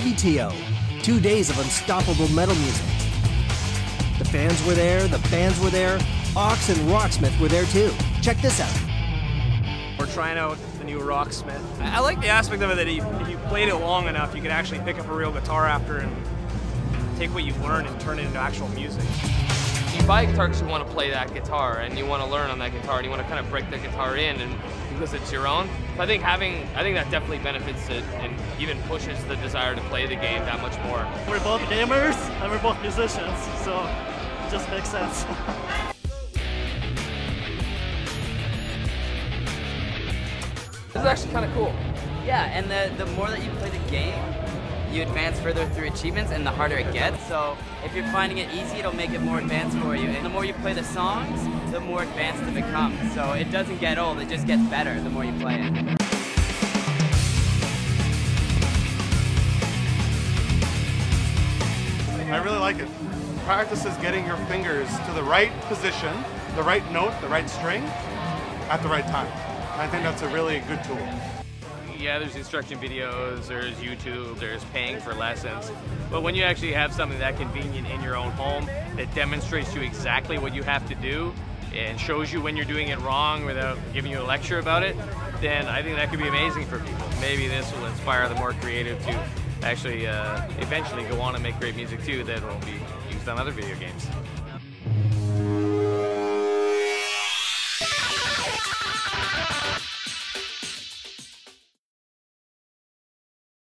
Revy.to. 2 days of unstoppable metal music. The fans were there, the bands were there, Ox and Rocksmith were there too. Check this out. We're trying out the new Rocksmith. I like the aspect of it that if you played it long enough, you could actually pick up a real guitar after and take what you've learned and turn it into actual music. You buy a guitar because you want to play that guitar and you want to learn on that guitar and you want to kind of break the guitar in and because it's your own. So I think that definitely benefits it and even pushes the desire to play the game that much more. We're both gamers and we're both musicians, so it just makes sense. This is actually kind of cool. Yeah, and the more that you play the game, you advance further through achievements and the harder it gets. So if you're finding it easy, it'll make it more advanced for you. And the more you play the songs, the more advanced it becomes. So it doesn't get old, it just gets better the more you play it. I really like it. Practice is getting your fingers to the right position, the right note, the right string, at the right time. I think that's a really good tool. Yeah, there's instruction videos, there's YouTube, there's paying for lessons. But when you actually have something that convenient in your own home that demonstrates to you exactly what you have to do and shows you when you're doing it wrong without giving you a lecture about it, then I think that could be amazing for people. Maybe this will inspire the more creative to actually eventually go on and make great music too that will be used on other video games.